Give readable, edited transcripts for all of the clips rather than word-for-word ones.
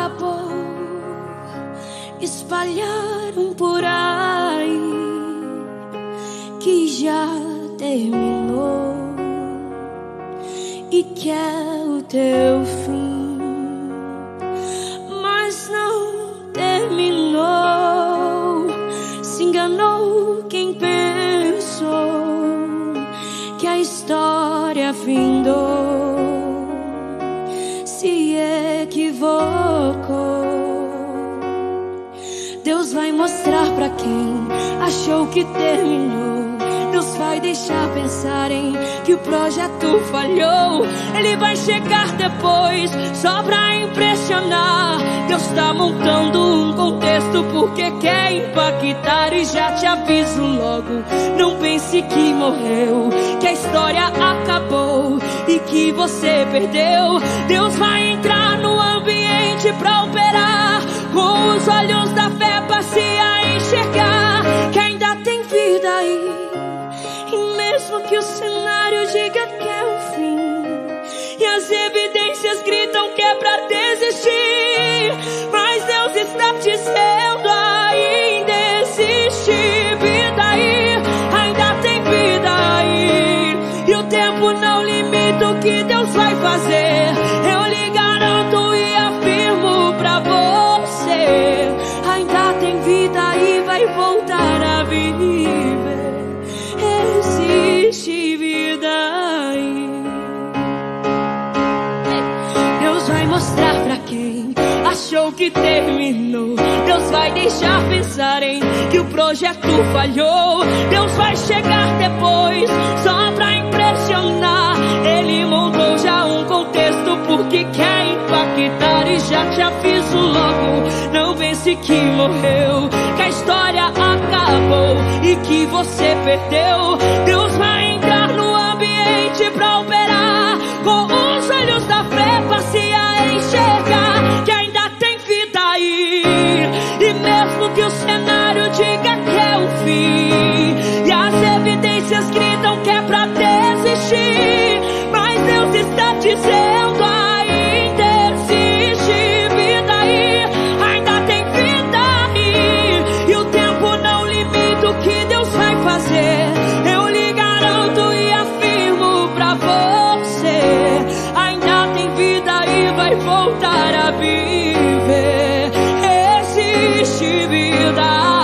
acabou. Espalharam por aí que já terminou e que é o teu fim, mas não terminou. Se enganou quem pensou que a história findou, se equivocou. Deus vai mostrar pra quem achou que terminou. Deus vai deixar pensarem que o projeto falhou. Ele vai chegar depois só pra impressionar. Deus tá montando um contexto porque quer impactar. E já te aviso logo, não pense que morreu, que a história acabou e que você perdeu. Deus vai entrar no ambiente pra operar, com os olhos da fé pra se enxergar que ainda tem vida aí. E mesmo que o cenário diga que é o fim e as evidências gritam que é pra desistir, mas Deus está dizendo ainda existe vida aí, ainda tem vida aí. E o tempo não limita o que Deus vai fazer. Eu lhe garanto e afirmo pra você, ainda tem vida e vai voltar a viver. Existe vida aí. Deus vai mostrar pra quem achou que terminou. Deus vai deixar pensarem que o projeto falhou. Deus vai chegar depois só pra impressionar. Ele montou já um contexto porque quer impactar. E já te aviso logo, não pense que morreu, que a história acabou e que você perdeu. Deus vai entrar no ambiente pra operar, com os olhos da fé pra se enxergar que ainda tem vida aí. E mesmo que o cenário diga que é o fim e as evidências gritam que é pra desistir, mas Deus está dizendo ainda existe vida aí, ainda tem vida aí. E o tempo não limita o que Deus vai fazer. Eu lhe garanto e afirmo pra você, ainda tem vida aí, vai voltar a viver. Existe vida aí.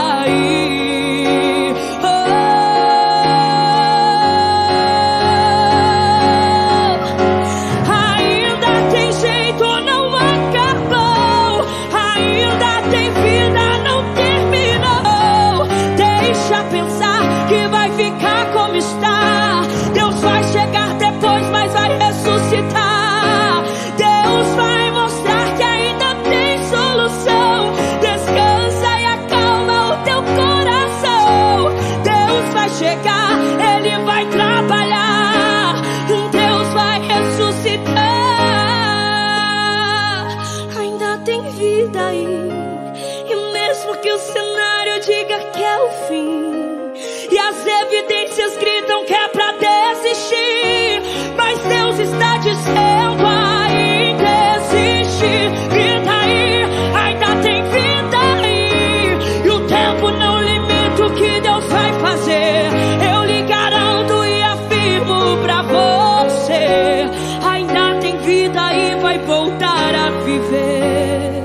Evidências gritam que é pra desistir, mas Deus está dizendo ainda existe vida aí, ainda tem vida aí. E o tempo não limita o que Deus vai fazer. Eu lhe garanto e afirmo pra você, ainda tem vida aí, vai voltar a viver.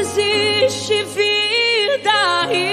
Existe vida aí.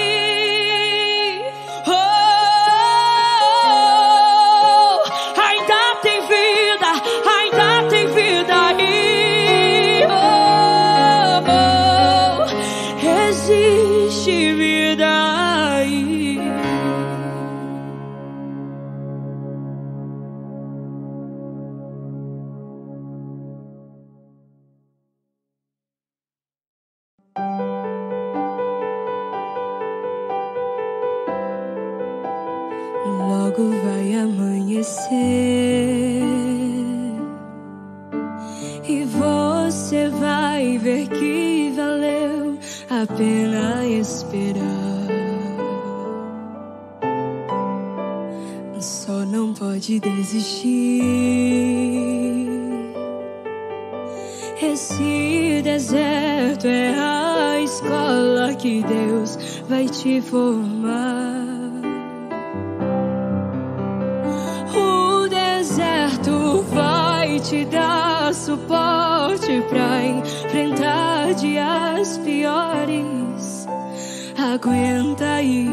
Logo vai amanhecer e você vai ver que valeu a pena esperar. Só não pode desistir Esse deserto é a escola que Deus vai te formar. O deserto vai te dar suporte pra enfrentar dias piores. Aguenta aí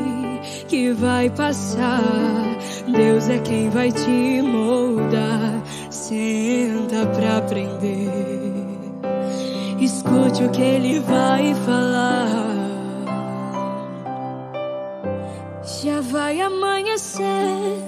que vai passar. Deus é quem vai te moldar. Senta pra aprender. Escute o que Ele vai falar. Já vai amanhecer,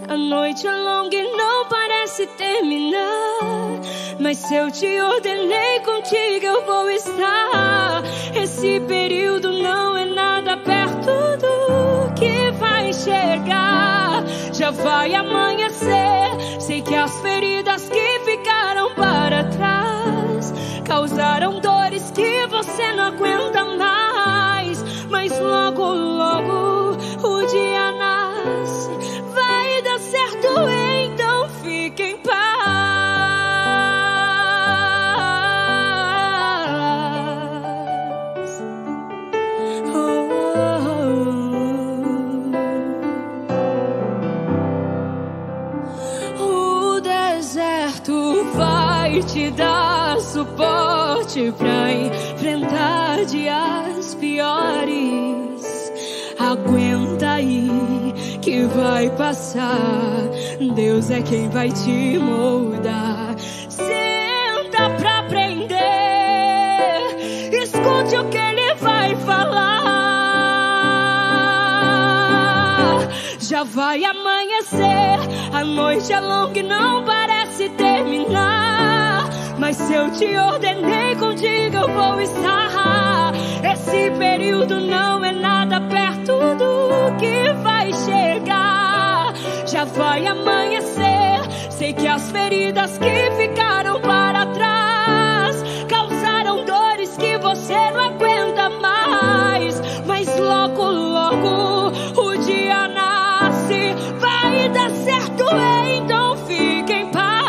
a noite é longa e não parece terminar. Mas se eu te ordenei, contigo eu vou estar. Esse período não é nada perto do que vai chegar. Já vai amanhecer, sei que as feridas que ficaram para trás causaram dores que você não aguenta mais. Mas logo, logo o dia nasce. Vai dar certo, então fique em paz. Oh, oh, oh. O deserto vai te dar suporte pra enfrentar dias piores. Aguenta aí que vai passar. Deus é quem vai te moldar. Senta pra aprender. Escute o que Ele vai falar. Já vai amanhecer, a noite é longa e não parece terminar. Mas se eu te ordenei, contigo eu vou estar. Esse período não é nada perto do que vai chegar. Já vai amanhecer, sei que as feridas que ficaram para trás causaram dores que você não aguenta mais. Mas logo, logo o dia nasce. Vai dar certo, então fique em paz.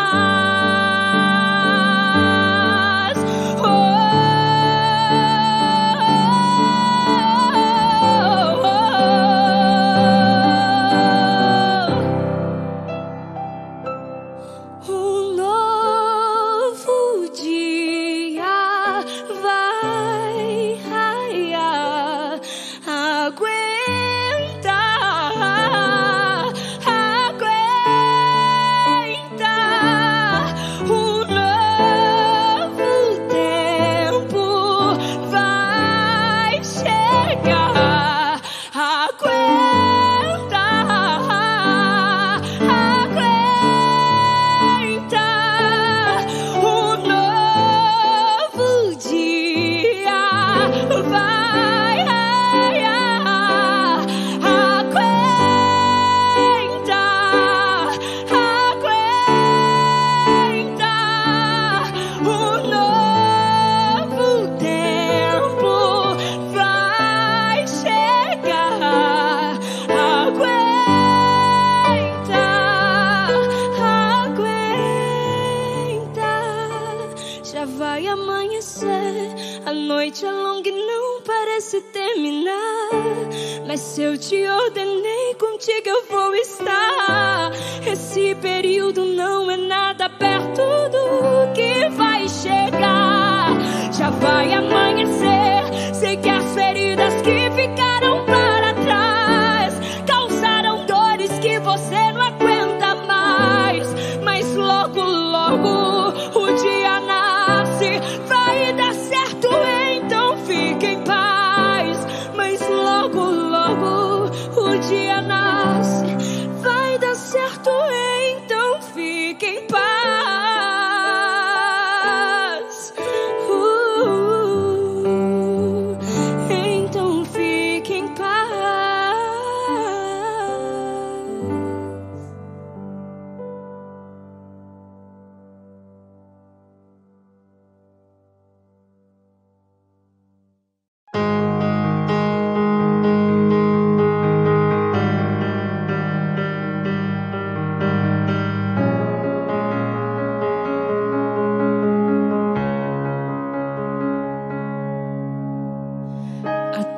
Vai dar certo, então fique em paz.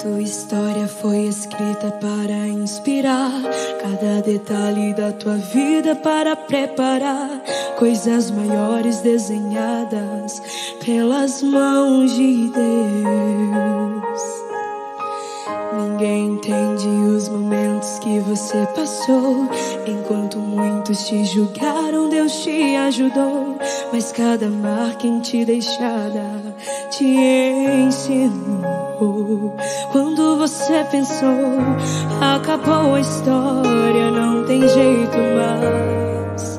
Tua história foi escrita para inspirar, cada detalhe da tua vida para preparar coisas maiores desenhadas pelas mãos de Deus. Ninguém entende os momentos que você passou. Enquanto muitos te julgaram, Deus te ajudou. Mas cada marca em ti deixada te ensinou. Quando você pensou, acabou a história, não tem jeito mais,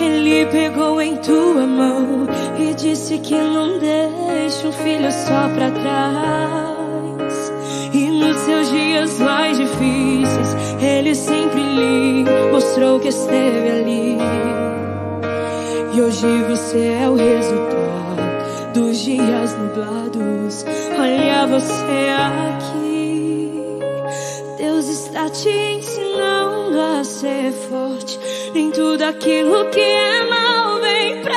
Ele pegou em tua mão e disse que não deixa um filho só pra trás. E nos seus dias mais difíceis, Ele sempre lhe mostrou que esteve ali. E hoje você é o resultado dos dias nublados. Olha você aqui. Deus está te ensinando a ser forte. Nem tudo aquilo que é mal vem pra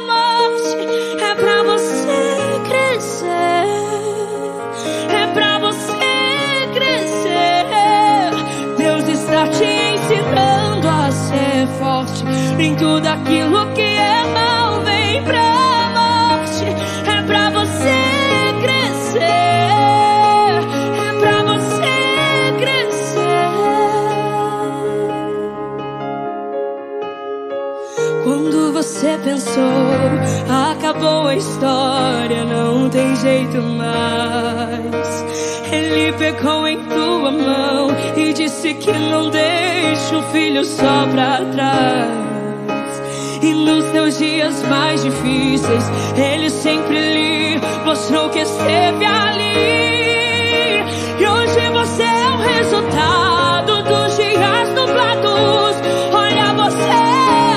morte. É pra você crescer. Te ensinando a ser forte. Nem tudo aquilo que é mal vem pra morte. É pra você crescer. É pra você crescer. Quando você pensou, acabou a história, não tem jeito mais, Ele pegou em tua mão e disse que não deixa o filho só pra trás. E nos teus dias mais difíceis, Ele sempre lhe mostrou que esteve ali. E hoje você é o resultado dos dias nublados. Olha você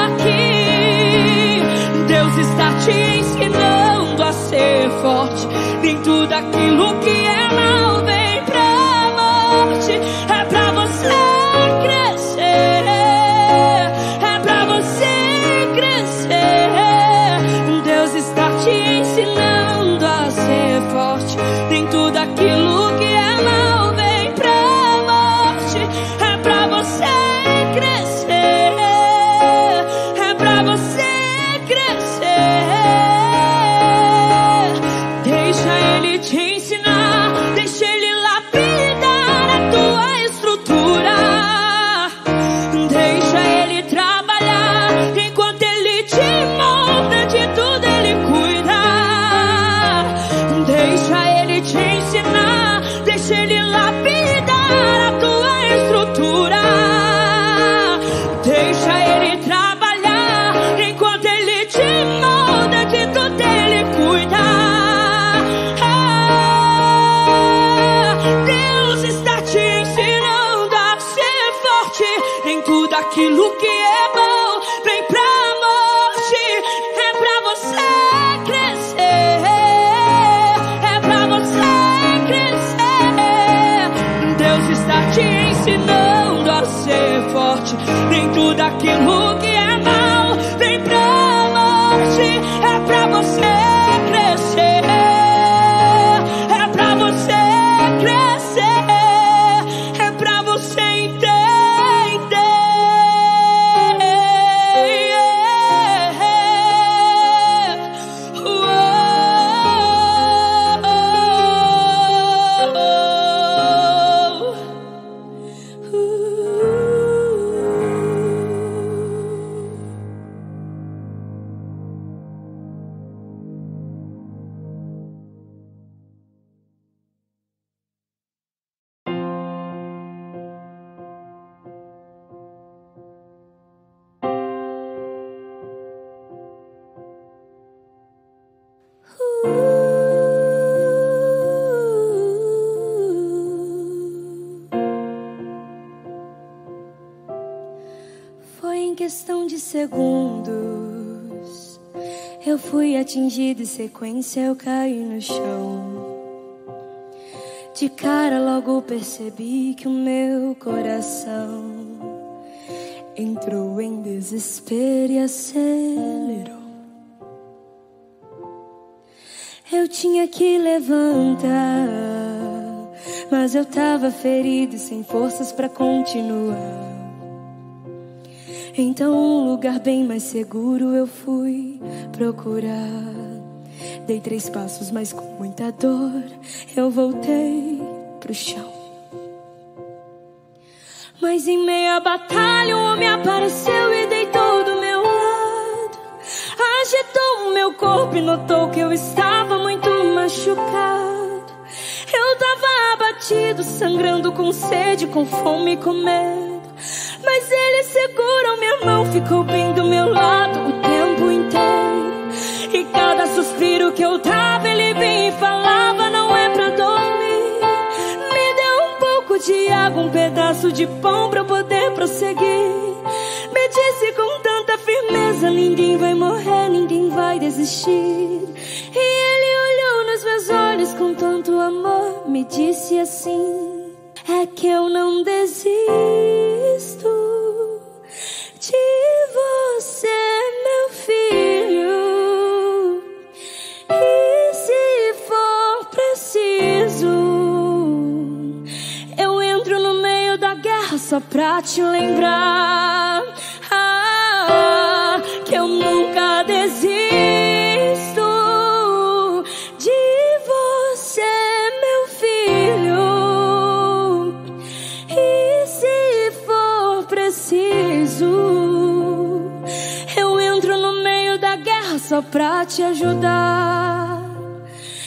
aqui. Deus está te ensinando a ser forte. Nem tudo aquilo que é mal vem pra morte. É pra você crescer. É pra você crescer. Deus está te ensinando a ser forte. Nem tudo aquilo que é mal vem pra morte. É pra você crescer. É pra você crescer. Deixa Ele te ensinar, deixa Ele lapidar a tua estrutura. Deixa Ele trabalhar, enquanto Ele te molda, de tudo Ele cuida. Deixa Ele te ensinar, deixa Ele lapidar a tua estrutura. Deixa Ele trabalhar, enquanto Ele te molda, de tudo Ele cuida. Aquilo que é bom vem pra morte. É pra você crescer. É pra você crescer. Deus está te ensinando a ser forte. Nem tudo aquilo que é mal vem pra morte. É pra você crescer. É pra você crescer. É pra você entender. Questão de segundos, eu fui atingido em sequência, eu caí no chão. De cara logo percebi que o meu coração entrou em desespero e acelerou. Eu tinha que levantar, Mas eu tava ferido e sem forças pra continuar. Então um lugar bem mais seguro eu fui procurar. Dei 3 passos, mas com muita dor eu voltei pro chão. Mas em meio à batalha um homem apareceu e deitou do meu lado. Agitou o meu corpo e notou que eu estava muito machucado. Eu tava abatido, sangrando, com sede, com fome e com medo. Mas ele segurou minha mão, ficou bem do meu lado o tempo inteiro. E cada suspiro que eu dava ele vinha e falava: não é pra dormir. Me deu um pouco de água, um pedaço de pão pra eu poder prosseguir. Me disse com tanta firmeza: ninguém vai morrer, ninguém vai desistir. E ele olhou nos meus olhos com tanto amor, me disse assim: é que eu não desisto de você, meu filho. E se for preciso, eu entro no meio da guerra só pra te lembrar que eu nunca desisto de você, meu filho. E se for preciso, eu entro no meio da guerra só pra te ajudar.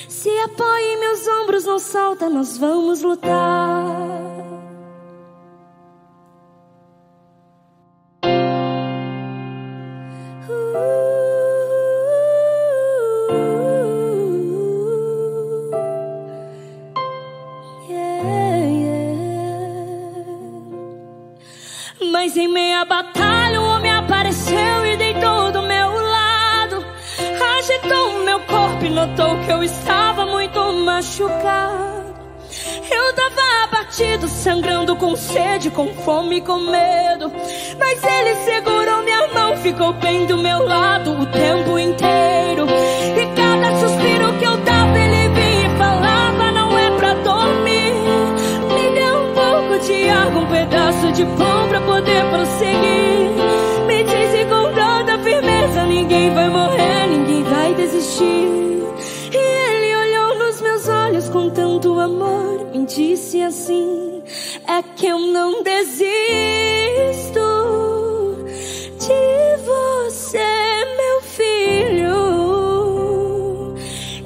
Se apoia em meus ombros, não salta, nós vamos lutar. Mas em meia batalha o homem apareceu e deitou do meu lado. Agitou o meu corpo e notou que eu estava muito machucado. Eu tava abatido, sangrando, com sede, com fome e com medo. Mas ele segurou minha mão, ficou bem do meu lado o tempo inteiro. E cada suspiro que eu dava ele vinha e falava: não é pra dormir. Me deu um pouco de água, um pedaço de pão pra poder prosseguir. Me disse com tanta firmeza: ninguém vai morrer, ninguém vai desistir. E ele olhou nos meus olhos com tanto amor, me disse assim: é que eu não desisto de você, meu filho.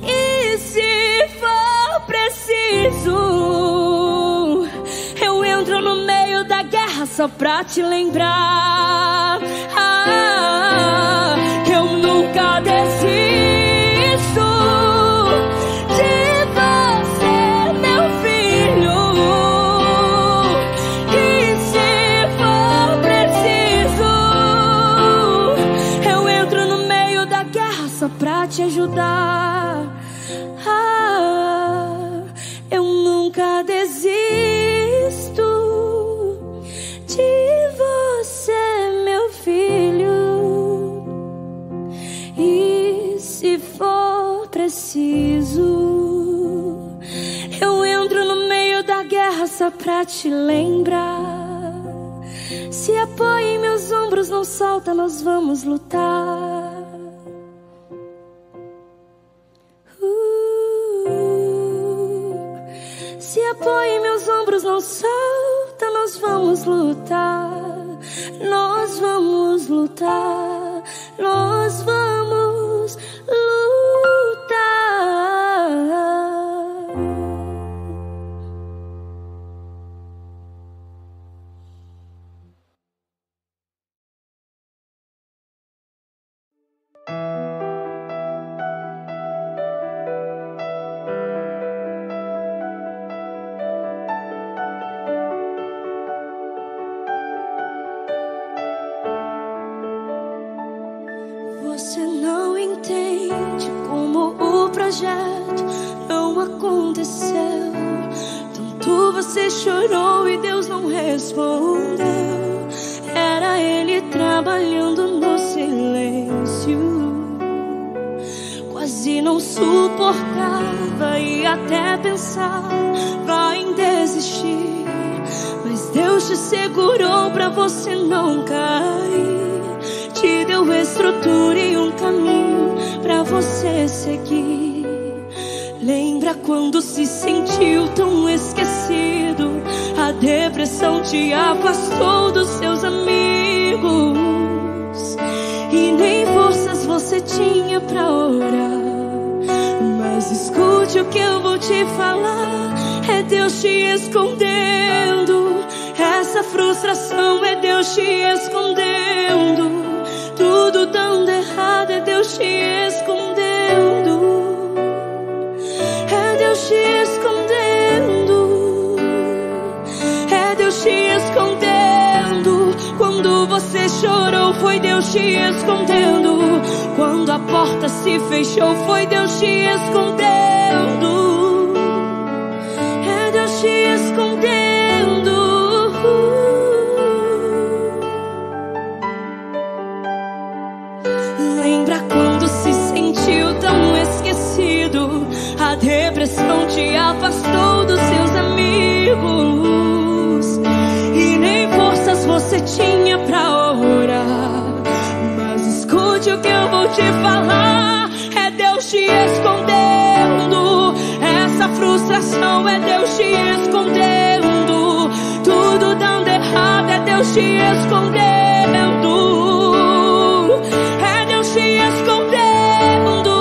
E se for preciso, eu entro no meio da guerra só pra te lembrar que eu nunca desisto. Pra te ajudar, eu nunca desisto de você, meu filho. E se for preciso, eu entro no meio da guerra só pra te lembrar. Se apoia em meus ombros, não solta, nós vamos lutar. Se apoia em meus ombros, não solta, nós vamos lutar. Nós vamos lutar, nós vamos lutar. Não aconteceu. Tanto você chorou e Deus não respondeu. Era Ele trabalhando no silêncio. Quase não suportava e até pensava em desistir, mas Deus te segurou pra você não cair, te deu estrutura e um caminho pra você seguir. Lembra quando se sentiu tão esquecido? A depressão te afastou dos seus amigos e nem forças você tinha pra orar. Mas escute o que eu vou te falar, é Deus te escondendo. Essa frustração é Deus te escondendo. Tudo dando errado é Deus te escondendo. É Deus te escondendo. É Deus te escondendo. Quando você chorou foi Deus te escondendo. Quando a porta se fechou foi Deus te escondendo. É Deus te escondendo. Lembra quando se sentiu tão esquecido? A depressão te afastou dos seus amigos e nem forças você tinha pra orar. O que eu vou te falar é Deus te escondendo. Essa frustração é Deus te escondendo. Tudo dando errado é Deus te escondendo. É Deus te escondendo.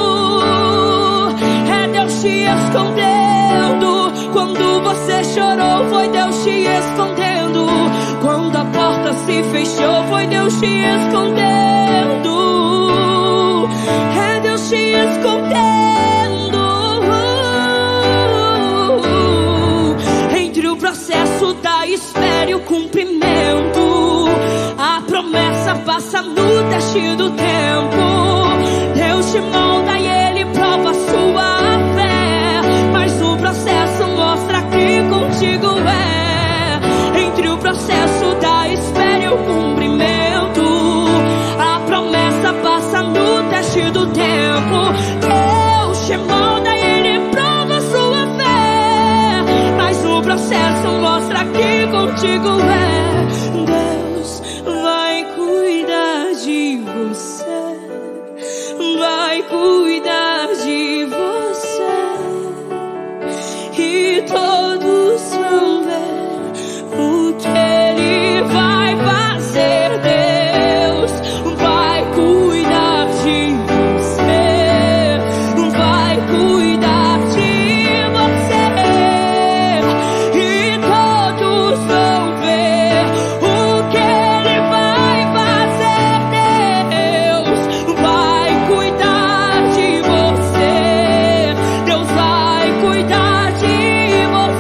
É Deus te escondendo. Quando você chorou foi Deus te escondendo. Quando a porta se fechou foi Deus te escondendo. É Deus te escondendo. Entre o processo da espera e o cumprimento, a promessa passa no teste do tempo. Deus te molda e Ele prova a sua fé, mas o processo mostra que contigo é. Entre o processo da espera e o cumprimento, a promessa passa no do tempo. Deus te molda e Ele prova a sua fé, mas o processo mostra que contigo é. Deus vai cuidar de você, vai cuidar de você, e todos vão ver o que Ele vai fazer. Deus vai cuidar de você, vai cuidar de você, e todos vão ver o que Ele vai fazer. Deus vai cuidar de você, Deus vai cuidar de você, e todos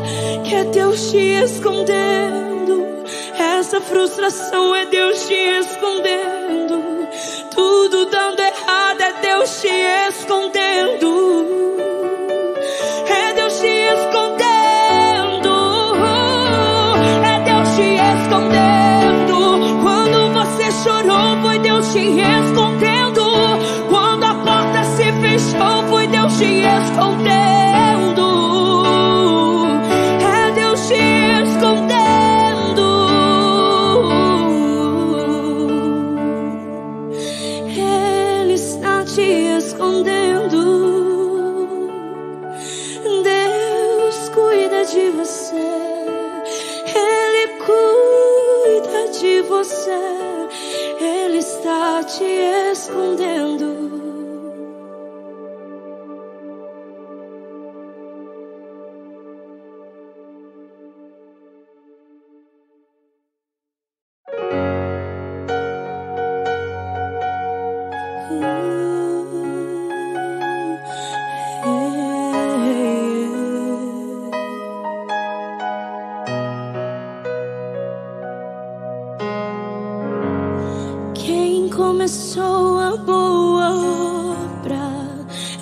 vão ver. Deus te escondendo, essa frustração é Deus te escondendo. Tudo dando errado é Deus te escondendo. É Deus te escondendo. É Deus te escondendo. Quando você chorou foi Deus te escondendo. Quando a porta se fechou foi Deus te escondendo. Te escondendo, Ele está te escondendo. Deus cuida de você, Ele cuida de você, Ele está te escondendo. Começou a boa obra,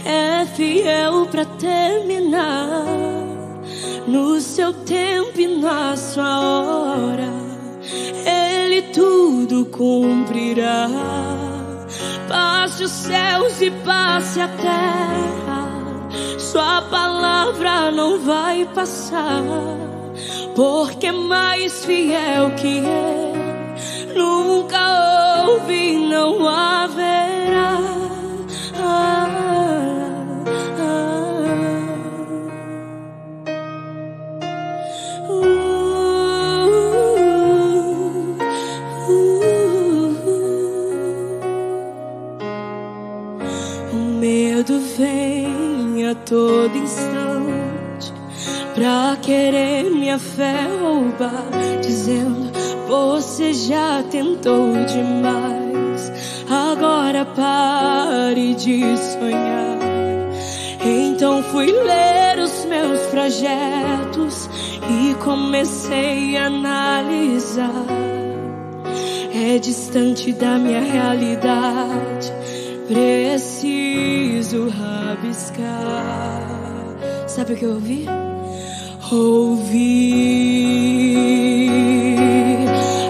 é fiel pra terminar. Nos seu tempo e na sua hora, Ele tudo cumprirá. Passe os céus e passe a terra, sua palavra não vai passar, porque é mais fiel que Ele, nunca houve e não haverá. Vem a todo instante pra querer minha fé roubar, dizendo: você já tentou demais, agora pare de sonhar. Então fui ler os meus projetos e comecei a analisar. É distante da minha realidade, preciso rabiscar. Sabe o que eu ouvi? Ouvi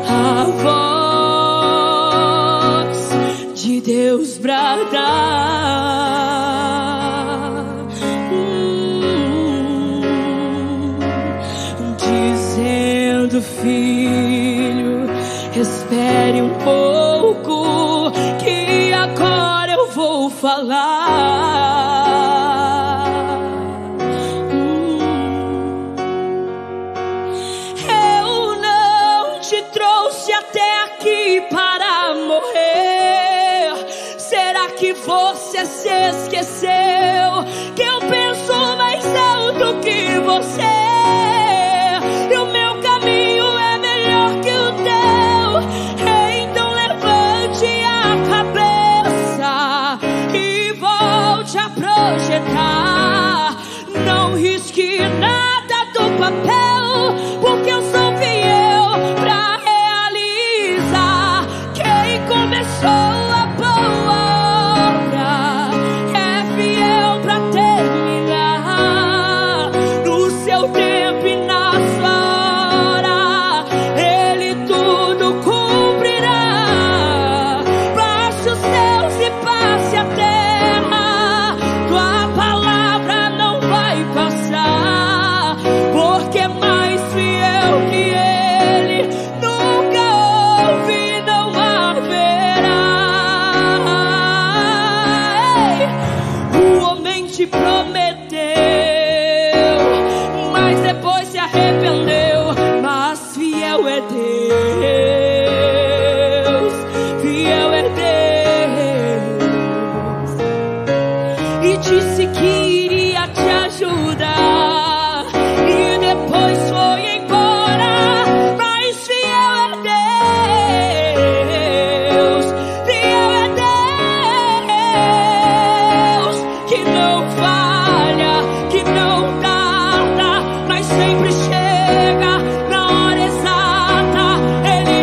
a voz de Deus bradar, dizendo: filho, espere um pouco, que agora vou falar. Eu não te trouxe até aqui para morrer. Será que você se esqueceu que eu penso mais alto que você? E o meu caminho é melhor que o teu. Então levante a cabeça e volte a projetar. Não risque nada do papel, porque eu sou fiel pra realizar. Quem começou a boa obra é fiel pra terminar. No seu tempo e na sua hora, Ele tudo cumprirá. Baixe os céus e passe a terra, sempre chega na hora exata. Ele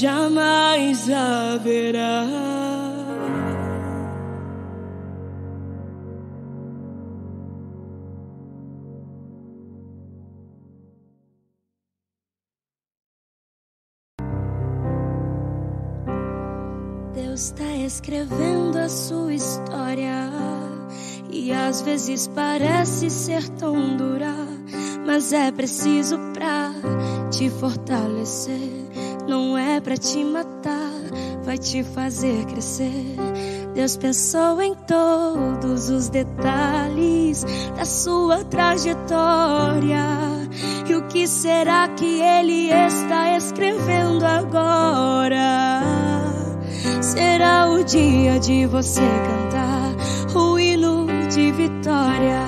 jamais haverá. Deus está escrevendo a sua história, e às vezes parece ser tão dura, mas é preciso pra te fortalecer. Não é pra te matar, vai te fazer crescer. Deus pensou em todos os detalhes da sua trajetória, e o que será que Ele está escrevendo agora? Será o dia de você cantar o hino de vitória.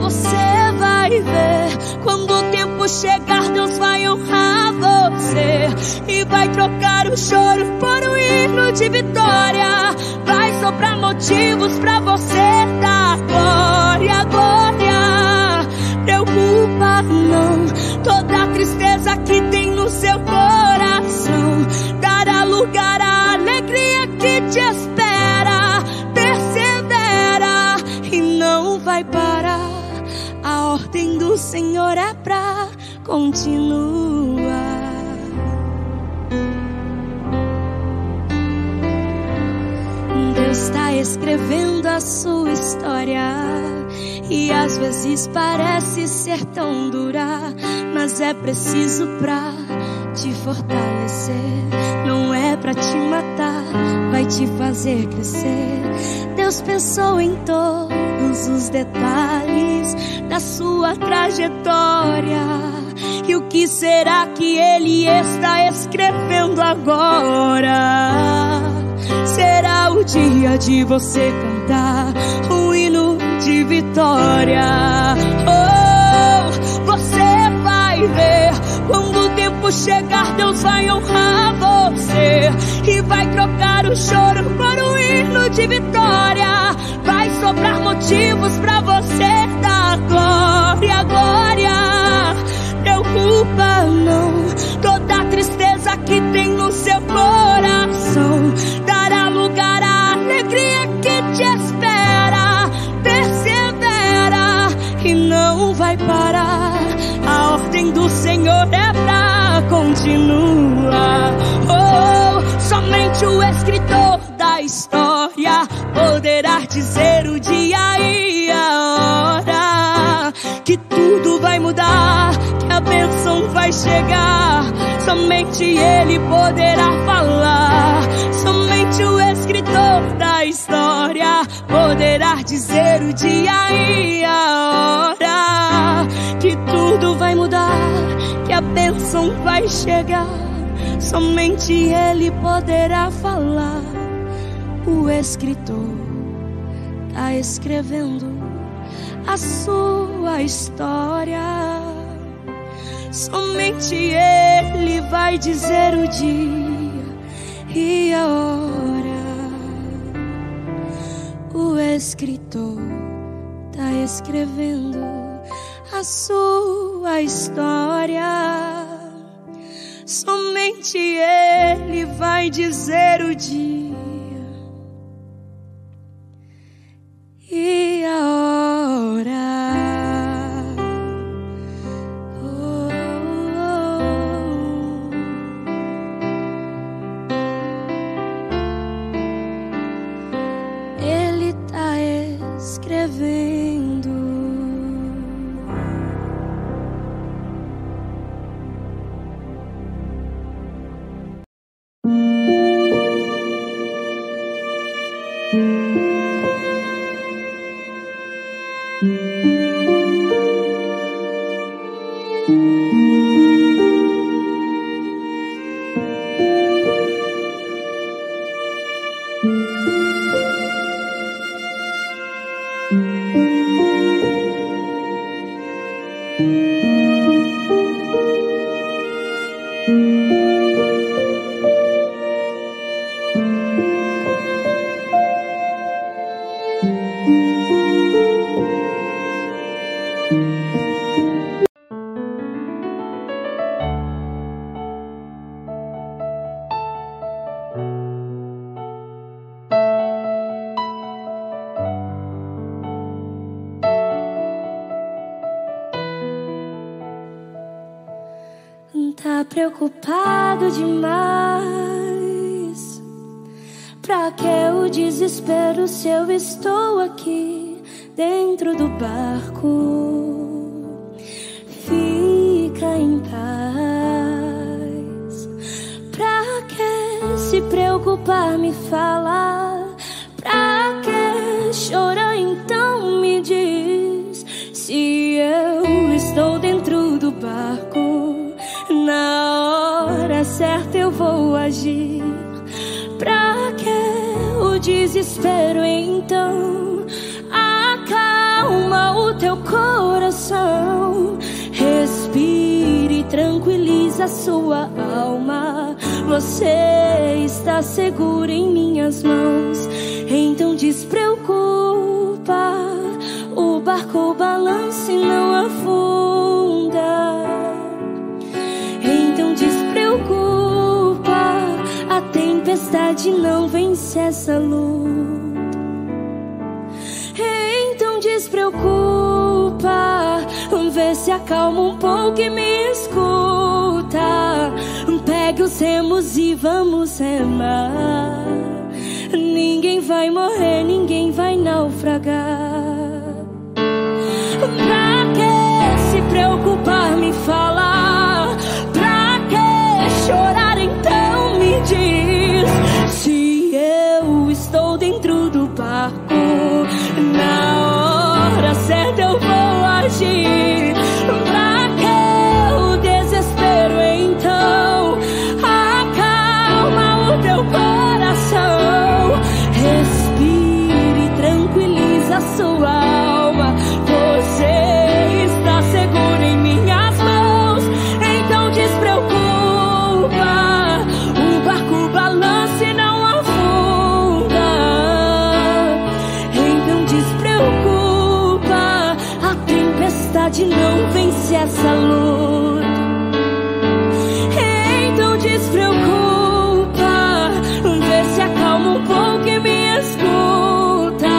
Você vai ver, quando o tempo chegar, Deus vai honrar você e vai trocar o choro por um hino de vitória. Vai sobrar motivos pra você dar glória, glória. Preocupa não, toda a tristeza que tem no seu coração dará lugar à alegria que te espera. Persevera e não vai parar. A ordem do Senhor é pra continuar. Deus está escrevendo a sua história, e às vezes parece ser tão dura, mas é preciso pra te fortalecer. Não é pra te matar, vai te fazer crescer. Deus pensou em todos os detalhes da sua trajetória, e o que será que Ele está escrevendo agora? Será o dia de você cantar o hino de vitória. Oh, você vai ver, quando o tempo chegar, Deus vai honrar você e vai trocar o choro por um hino de vitória. Vai sobrar motivos pra você dar glória, glória. Preocupa não, toda a tristeza que tem no seu coração dará lugar à alegria que te espera. Persevera e não vai parar. A ordem do Senhor é pra continuar. Oh, somente o escritor da história poderá dizer o dia e a hora, que tudo vai mudar, que a bênção vai chegar. Somente Ele poderá falar. Somente o escritor da história poderá dizer o dia e a hora, que tudo vai mudar, que a bênção vai chegar. Somente Ele poderá falar. O escritor está escrevendo a sua história. Somente Ele vai dizer o dia e a hora. O escritor está escrevendo a sua história. Somente Ele vai dizer o dia e a hora. Tá preocupado demais. Pra que o desespero se eu estou aqui dentro do barco? Fica em paz. Pra que se preocupar, me fala? Pra que chorar, então me diz? Se eu estou dentro do barco, na hora certa eu vou agir. Pra que o desespero, então? Acalma o teu coração, respire e tranquiliza sua alma. Você está seguro em minhas mãos. Então despreocupa, o barco balance e não afunda. Despreocupa, a tempestade não vence essa luta. Então despreocupa, vê se acalma um pouco e me escuta. Pegue os remos e vamos remar. Ninguém vai morrer, ninguém vai naufragar. Pra que se preocupar, me fala? Chorar, então me diz, se eu estou dentro do barco, na hora certa eu vou agir. Pra que o desespero, então? Acalma o teu coração, respire e tranquiliza a sua alma. Você está seguro em minhas mãos. Então despreocupa, o barco balança e não afunda. Então despreocupa, a tempestade não vence essa luta. Então despreocupa, vê se acalma um pouco e me escuta.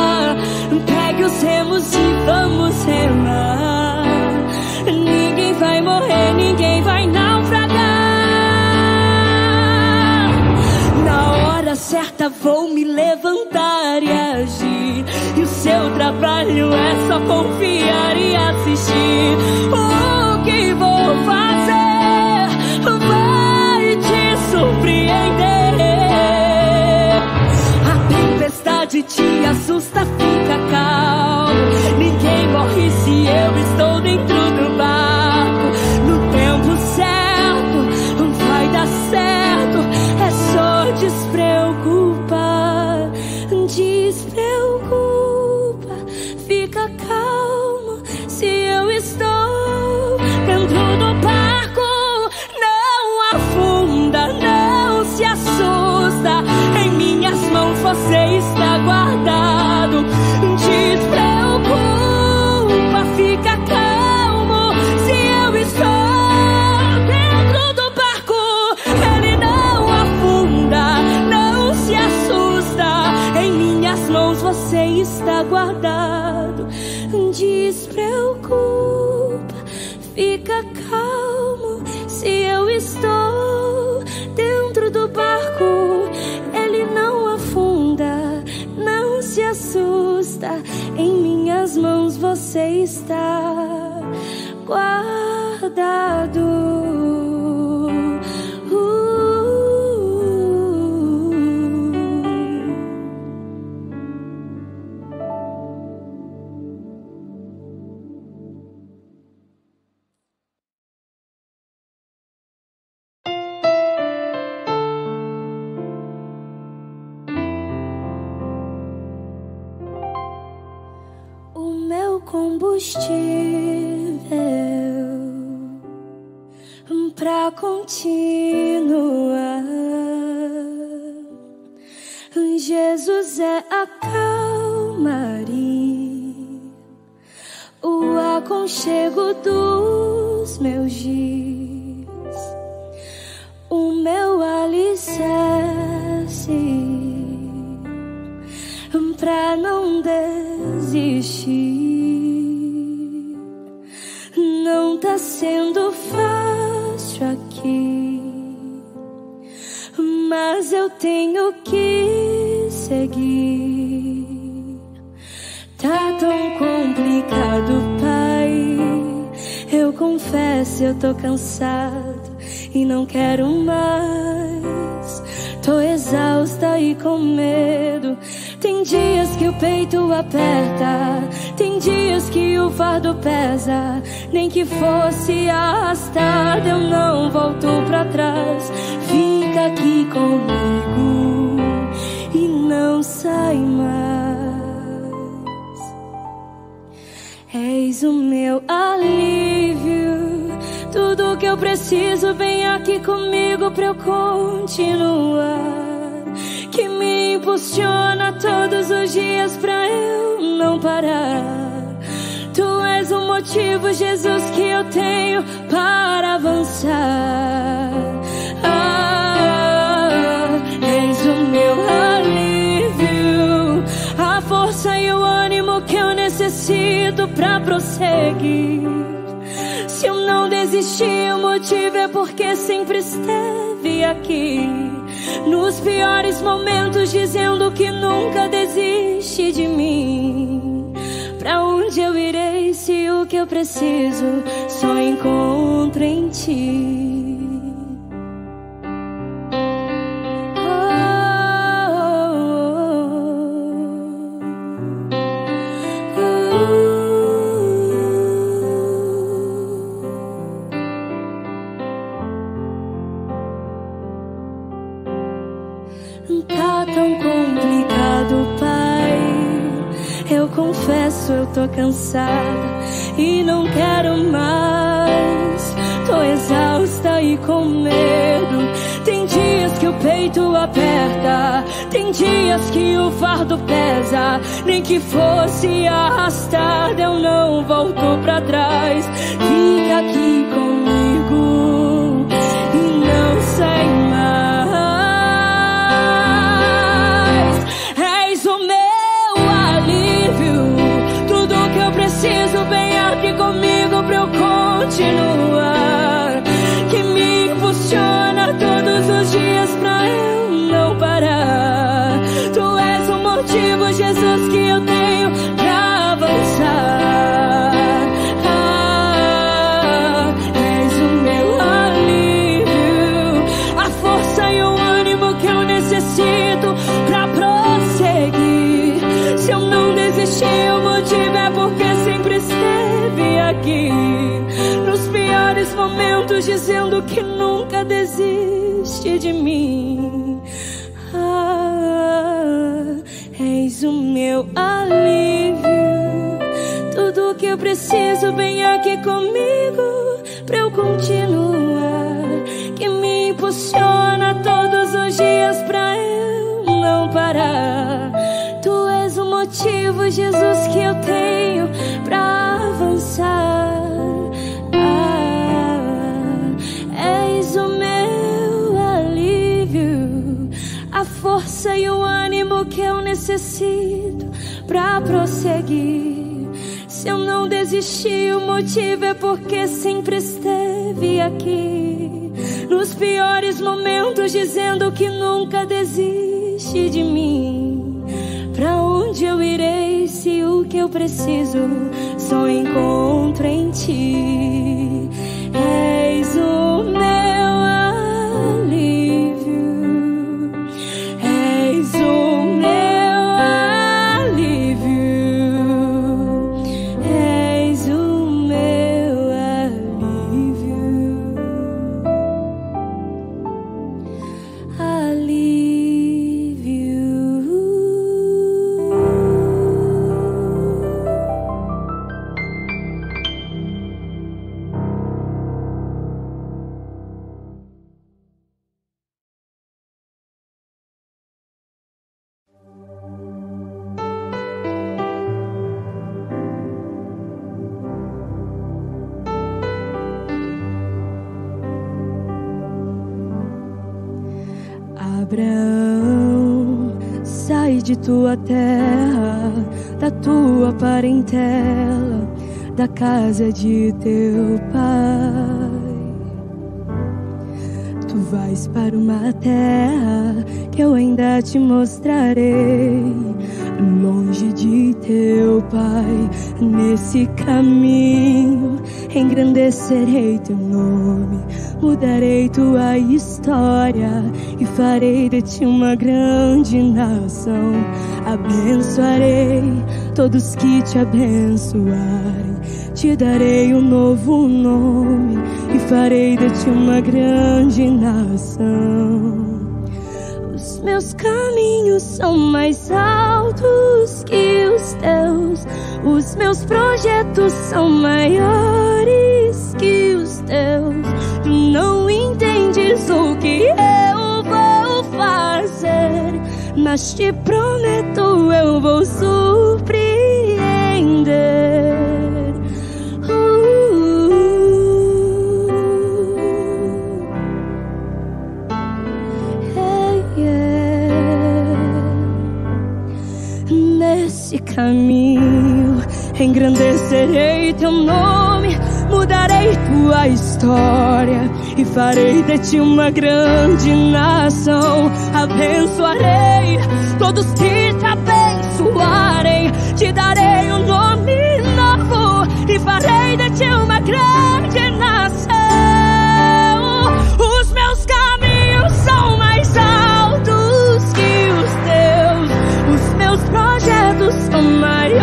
Pegue os remos e vamos remar. Ninguém vai morrer, ninguém vai naufragar. Certa, vou me levantar e agir. E o seu trabalho é só confiar e assistir. O que vou fazer vai te surpreender. A tempestade te assusta, fica calmo. Ninguém morre se eu estou dentro do barco. No tempo certo, vai dar certo. É só despreocupar. Despreocupa, fica calmo. Se eu estou dentro do barco, não afunda, não se assusta. Em minhas mãos você está guardado. Despreocupa, fica calmo. Se eu estou dentro do barco, ele não afunda, não se assusta. Em minhas mãos você está guardado. Despreocupa, fica calmo. Se eu estou dentro do barco, ele não afunda, não se assusta. Em minhas mãos você está guardado. Combustível pra continuar, Jesus é a calmaria, o aconchego dos meus dias, o meu alicerce pra não desistir. Não tá sendo fácil aqui, regras eu tenho que seguir. Tá tão complicado, pai. Eu confesso, eu tô cansado e não quero mais. Tô exausta e com medo. Tem dias que o peito aperta, tem dias que o fardo pesa. Nem que fosse arrastado, eu não volto pra trás. Fica aqui comigo e não sai mais. Eis o meu alívio, tudo que eu preciso vem aqui comigo pra eu continuar. Que me impulsiona todos os dias pra eu não parar. Tu és o motivo, Jesus, que eu tenho para avançar. Ah, eis o meu alívio, a força e o ânimo que eu necessito pra prosseguir. Se eu não desisti, o motivo é porque sempre esteve aqui. Nos piores momentos, dizendo que nunca desiste de mim. Pra onde eu irei se o que eu preciso só encontro em ti? Tá tão complicado, pai. Eu confesso, eu tô cansada e não quero mais. Tô exausta e com medo. Tem dias que o peito aperta, tem dias que o fardo pesa. Nem que fosse arrastado, eu não volto pra trás. Fica aqui comigo e não sai mais. Vem aqui comigo pra eu continuar. Que me impulsiona todos os dias pra eu não parar. Tu és o motivo, Jesus, que eu tenho pra avançar. Ah, és o meu alívio, a força e o ânimo que eu necessito pra prosseguir. Se eu não desistir, o motivo é porque sempre esteve aqui. Nos piores momentos, dizendo que nunca desiste de mim. Ah, eis o meu alívio, tudo que eu preciso vem aqui comigo pra eu continuar. Que me impulsiona todos os dias pra eu não parar. Tu és o motivo, Jesus, que eu tenho pra avançar. Ah, és o meu alívio, a força e o ânimo que eu necessito pra prosseguir. Se eu não desisti, o motivo é porque sempre esteve aqui. Nos piores momentos, dizendo que nunca desiste de mim. Pra onde eu irei se o que eu preciso só encontro em ti? És o meu alívio, és o meu alívio, és o meu alívio, alívio. Abraão, sai de tua terra, da tua parentela, da casa de teu pai. Tu vais para uma terra que eu ainda te mostrarei, longe de teu pai. Nesse caminho engrandecerei teu nome, mudarei tua história e farei de ti uma grande nação. Abençoarei todos que te abençoarem, te darei um novo nome e farei de ti uma grande nação. Os meus caminhos são mais altos que os teus, os meus projetos são maiores que os teus. Tu não entendes o que eu vou fazer, mas te prometo eu vou surpreender. Neste caminho engrandecerei teu nome, mudarei tua história e farei de ti uma grande nação. Abençoarei todos que te abençoarem, te darei um nome novo e farei de ti uma grande nação. Os meus caminhos são mais altos que os teus, os meus projetos são maiores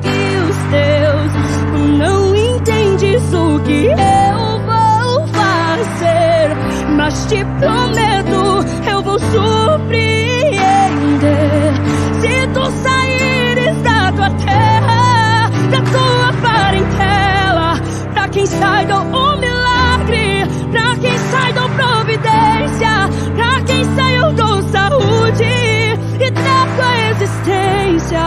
que os teus. Tu não entendes o que eu vou fazer, mas te prometo eu vou surpreender. Se tu saíres da tua terra, da tua parentela, pra quem sai dou um milagre, pra quem sai dou providência, pra quem sai eu dou saúde e trago a existência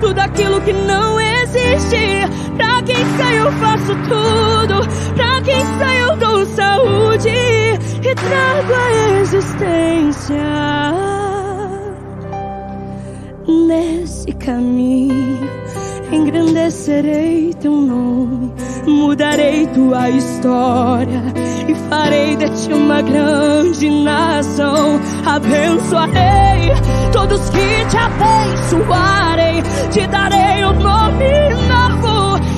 tudo aquilo que não existe. Pra quem sai eu faço tudo, pra quem sai eu dou saúde e trago a existência. Nesse caminho engrandecerei teu nome, mudarei tua história e farei de ti uma grande nação. Abençoarei todos que te abençoarem, te darei um nome novo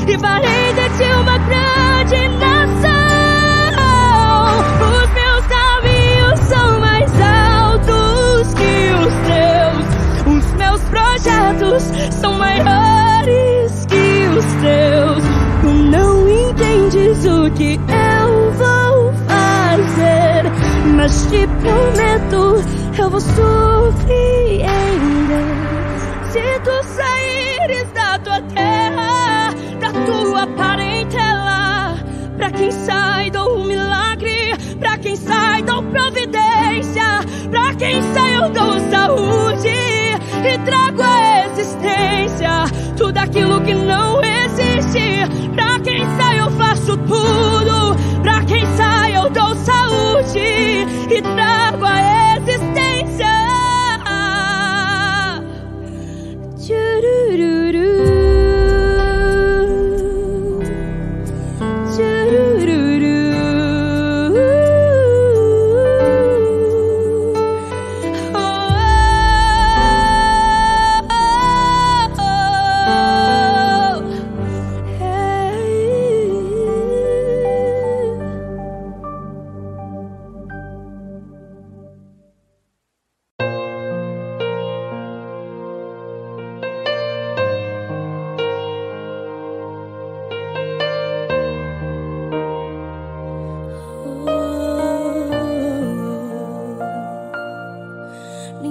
e farei de ti uma grande nação. Os meus caminhos são mais altos que os teus, os meus projetos são maiores que os teus. Tu não entendes o que eu vou fazer, mas te prometo eu vou surpreender. Se tu saíres da tua terra, da tua parentela, pra quem sai dou um milagre, pra quem sai dou providência, pra quem sai eu dou saúde e trago a existência tudo aquilo que não existe. Pra quem sai eu faço tudo, pra quem sai eu dou saúde e trago a existência.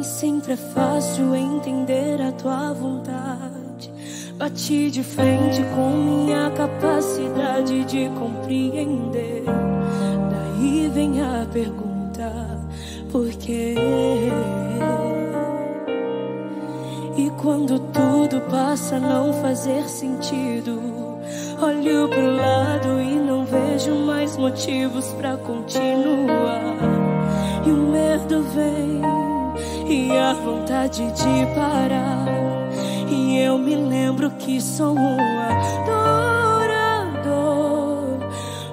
Sempre é fácil entender a tua vontade. Bati de frente com minha capacidade de compreender. Daí vem a pergunta: por quê? E quando tudo passa a não fazer sentido, olho pro lado e não vejo mais motivos pra continuar. E o medo vem e a vontade de parar. E eu me lembro que sou um adorador,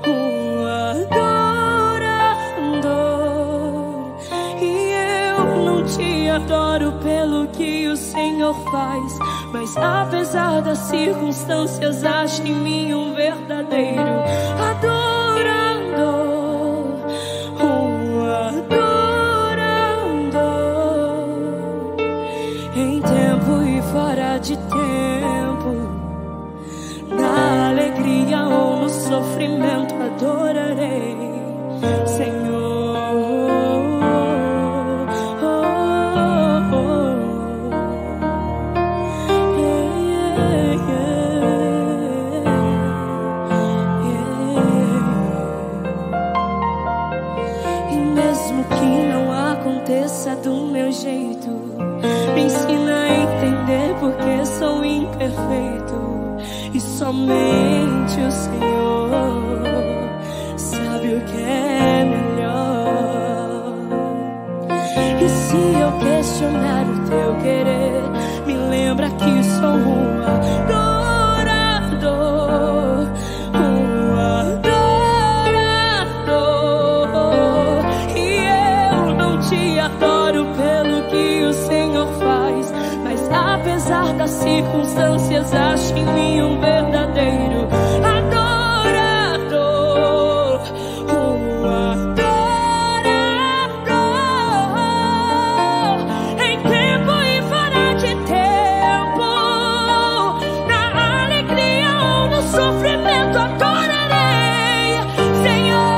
um adorador. aquilo que o Senhor faz. Mas apesar das circunstâncias, acho em mim um verdadeiro adorador, um adorador em tempo e fora de tempo, na alegria ou no sofrimento adorarei, Senhor. Do meu jeito, me ensina a entender porque sou imperfeito, e somente o Senhor sabe o que é melhor. E se eu questionar o teu querer, me lembra que sou uma dor. Apesar das circunstâncias, acho em mim um verdadeiro adorador, um adorador em tempo e fora de tempo, na alegria ou no sofrimento adorarei, Senhor.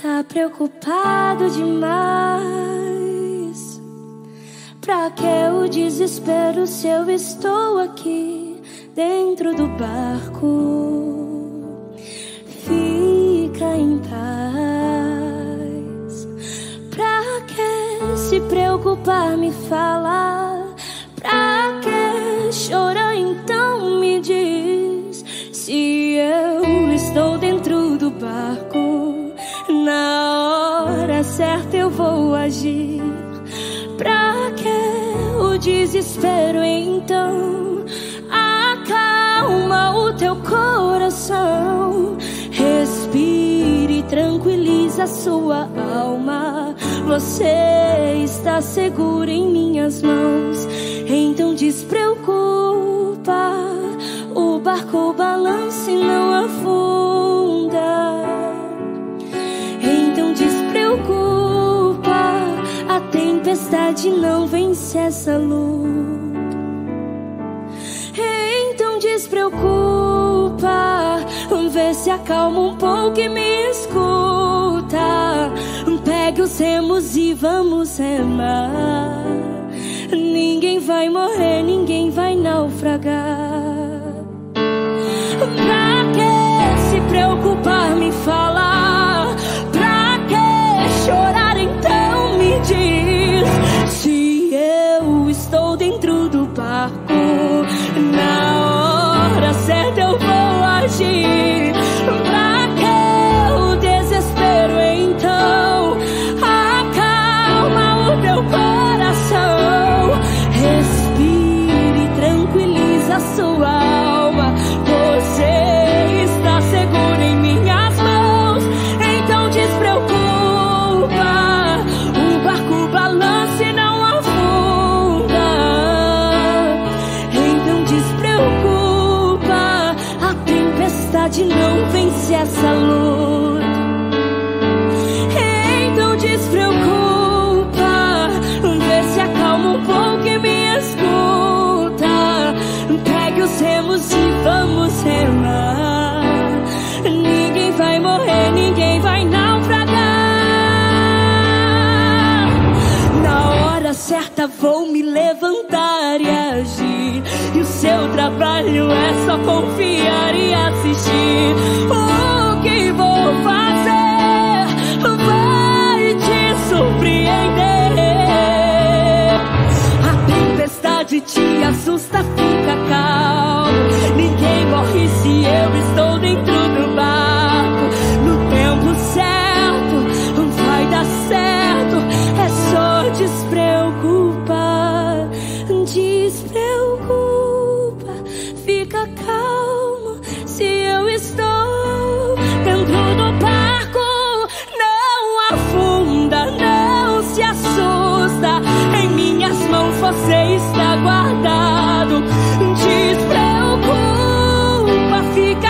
Tá preocupado demais, pra que o desespero se eu estou aqui dentro do barco? Fica em paz. Pra que se preocupar, me fala? Pra que chorar, então me diz? Se eu estou dentro do barco, na hora certa eu vou agir. Pra que o desespero, então? Acalma o teu coração, respire e tranquiliza sua alma. Você está seguro em minhas mãos. Então despreocupa, o barco balança e não afunda. humanidade não vence essa luta. Então despreocupa, vê se acalma um pouco e me escuta. Pegue os remos e vamos remar. Ninguém vai morrer, ninguém vai naufragar. Pra que se preocupar, me fala? Pra que chorar, então me diz? Se eu estou dentro do barco, na hora certa eu vou agir. Pra que o desespero, então? Acalma o teu coração, respire e tranquiliza a sua alma. Você está seguro em minhas mãos. Então despreocupa, o barco balance e não afunda. Então despreocupa, a tempestade não vence essa luta. Então despreocupa, vê se acalma um pouco e me escuta. Pegue os remos e vamos remar. Ninguém vai morrer, ninguém vai naufragar. Na hora certa vou me levantar e agir. E o seu trabalho é só confiar e assistir. O que vou fazer vai te surpreender. A tempestade te assusta, fica calmo. Ninguém morre se eu estou dentro do barco. No tempo certo vai dar certo. É só despreocupar. Despreocupa, fica calmo. Se eu estou dentro do barco, não afunda, não se assusta. Em minhas mãos você está guardado. Despreocupa,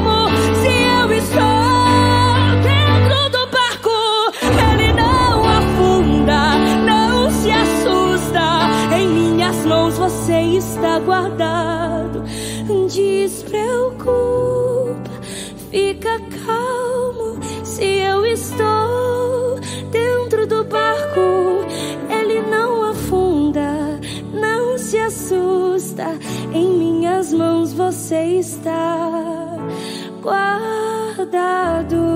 fica calmo. Se eu estou dentro do barco, ele não afunda, não se assusta. Em minhas mãos você está guardado. Despreocupa, fica calmo. Se eu estou dentro do barco, ele não afunda, não se assusta. Em minhas mãos você está guardado.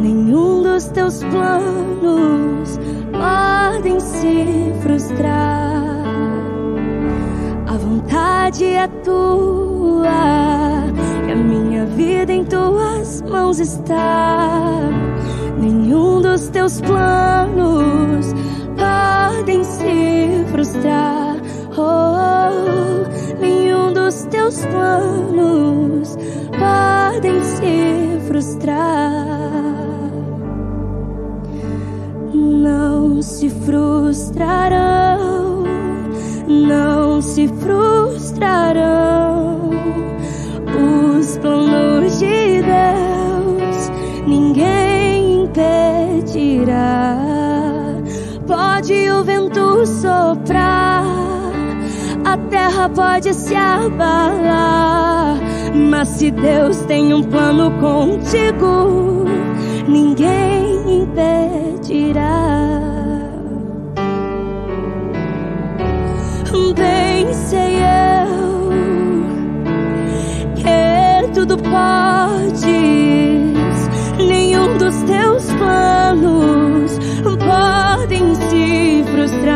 Nenhum dos teus planos podem se frustrar.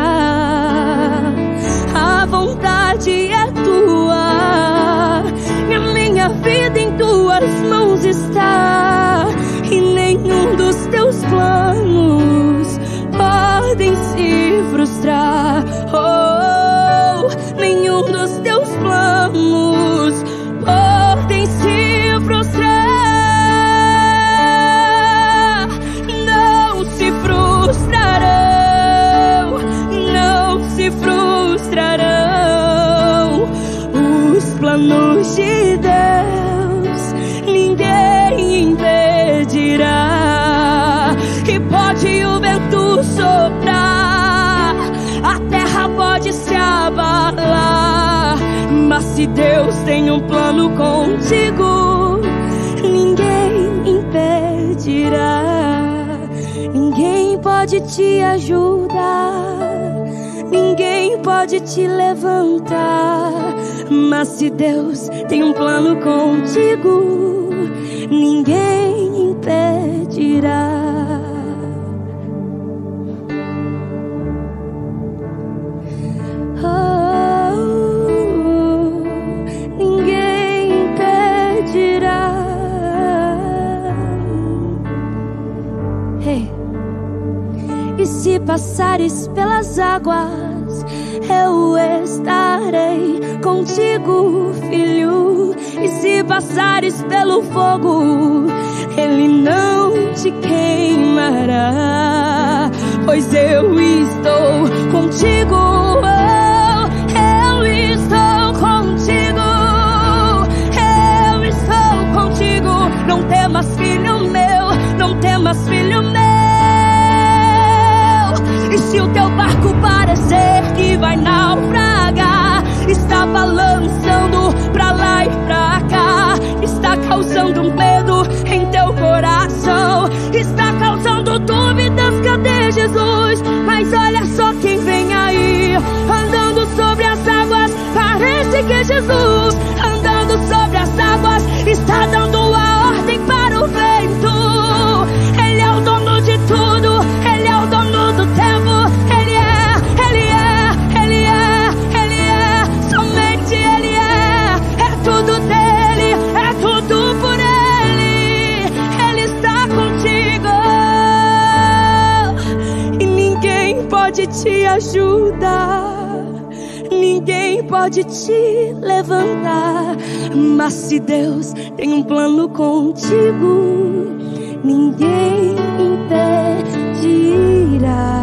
frustrar, oh, nenhum dos teus planos podem se frustrar. Não se frustrarão, não se frustrarão os planos de Deus, ninguém impedirá. E pode o vento soprar, a terra pode se abalar, mas se Deus tem um plano contigo, ninguém impedirá. Ninguém pode te ajudar, ninguém pode te levantar, mas se Deus tem um plano contigo, ninguém impedirá. E se passares pelas águas, eu estarei contigo, filho. E se passares pelo fogo, ele não te queimará, pois eu estou contigo, oh, eu estou contigo, eu estou contigo. Não temas, filho meu, não temas, filho meu. E se o teu barco parecer que vai naufragar, está balançando pra lá e pra cá, está causando um medo em teu coração, está causando dúvidas, cadê Jesus? Mas olha só quem vem aí, andando sobre as águas, parece que Jesus, andando sobre as águas, está dando a ordem para o vento. Ele é o dono de tudo, ele é o dono do tempo. Te ajudar, ninguém pode te levantar, mas se Deus tem um plano contigo, ninguém impedirá.